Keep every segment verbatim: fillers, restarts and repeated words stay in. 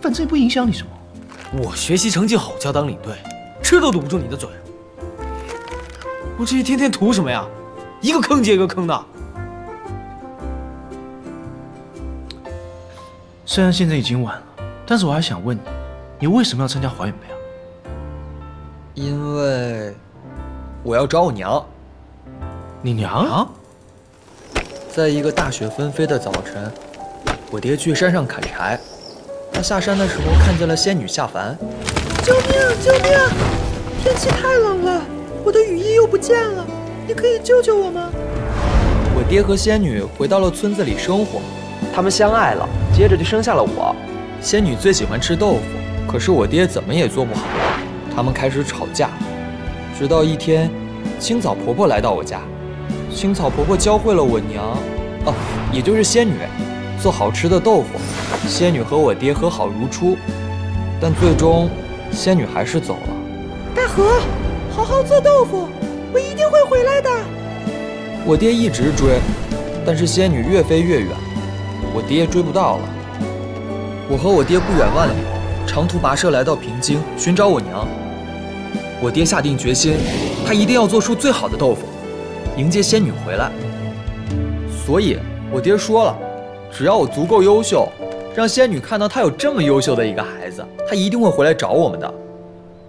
反正也不影响你什么。我学习成绩好就要当领队，吃都堵不住你的嘴。我这一天天图什么呀？一个坑接一个坑的。虽然现在已经晚了，但是我还想问你，你为什么要参加华远杯啊？因为我要找我娘。你娘？啊？在一个大雪纷飞的早晨，我爹去山上砍柴。 他下山的时候看见了仙女下凡，救命！救命！天气太冷了，我的雨衣又不见了，你可以救救我吗？我爹和仙女回到了村子里生活，他们相爱了，接着就生下了我。仙女最喜欢吃豆腐，可是我爹怎么也做不好，他们开始吵架。直到一天，青草婆婆来到我家，青草婆婆教会了我娘，哦、啊，也就是仙女。 做好吃的豆腐，仙女和我爹和好如初，但最终，仙女还是走了。大河，好好做豆腐，我一定会回来的。我爹一直追，但是仙女越飞越远，我爹追不到了。我和我爹不远万里，长途跋涉来到平津寻找我娘。我爹下定决心，他一定要做出最好的豆腐，迎接仙女回来。所以，我爹说了。 只要我足够优秀，让仙女看到她有这么优秀的一个孩子，她一定会回来找我们的。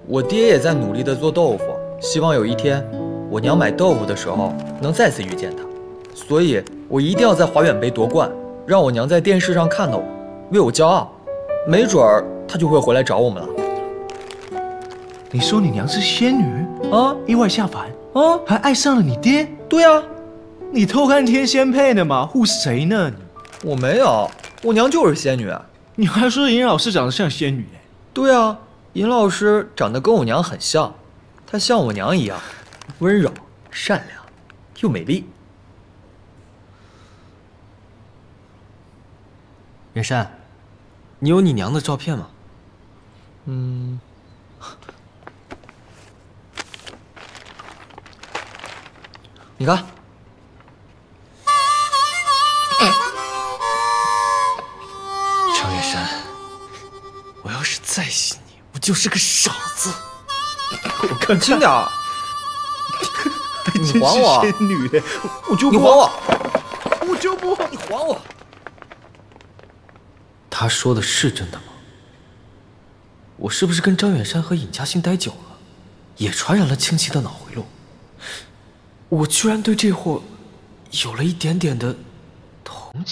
我爹也在努力地做豆腐，希望有一天我娘买豆腐的时候能再次遇见她。所以，我一定要在华远杯夺冠，让我娘在电视上看到我，为我骄傲。没准儿她就会回来找我们了。你说你娘是仙女啊？意外下凡啊？还爱上了你爹？对啊，你偷看天仙配的嘛？护谁呢你？ 我没有，我娘就是仙女。你还说尹老师长得像仙女？对啊，尹老师长得跟我娘很像，她像我娘一样，温柔、善良，又美丽。袁山，你有你娘的照片吗？嗯。你看。 要是再信你，我就是个傻子。我看轻点儿，你还我！仙女，我就不！你还我！我就不！你还我！他说的是真的吗？我是不是跟张远山和尹嘉欣待久了，也传染了清奇的脑回路？我居然对这货有了一点点的同情。